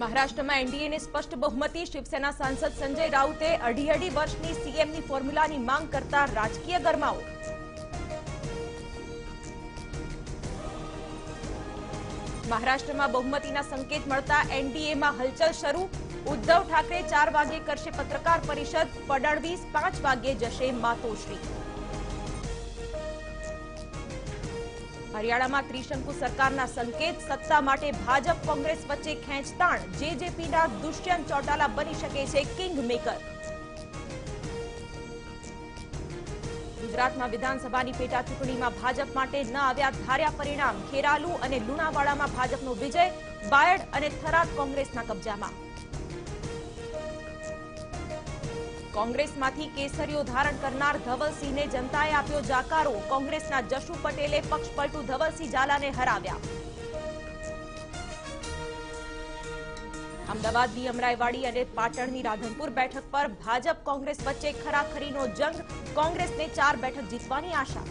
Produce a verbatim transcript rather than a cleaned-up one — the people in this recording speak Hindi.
महाराष्ट्र में एनडीए ने स्पष्ट बहुमती, शिवसेना सांसद संजय राउते अढ़ी अढ़ी वर्षनी सीएमनी फॉर्म्युला की मांग करता राजकीय गरमाओ। महाराष्ट्र में बहुमती संकेत मळता एनडीए में हलचल शुरू। उद्धव ठाकरे चार वागे करशे पत्रकार परिषद, पड़णवीस पांच वागे जशे मातोश्री। हरियाणा में त्रिशंकु सरकारना संकेत, सत्ता माटे भाजप कांग्रेस वच्चे खेंचताण, जेजेपी ना दुष्यंत चौटाला बनी शके छे किंग मेकर। गुजरात में विधानसभा पेटा चूंटणी में भाजप माटे न आव्या धार्या परिणाम, खेरालू अने लुणावाड़ा में भाजपनो विजय, बायड अने थराद कांग्रेसना कब्जामां। कांग्रेसमांथी केसरियो धारण करनार धवल सिंह ने जनताए आप्यो जाकारो, कांग्रेसना जशू पटेले पक्ष पलटू धवल सिंह झाला ने हराव्या। अहमदाबाद की अमराईवाड़ी और पाटण की राधनपुर बैठक पर भाजप कांग्रेस वच्चे खराखरीनो जंग, कांग्रेस ने चार बैठक जीतवानी आशा।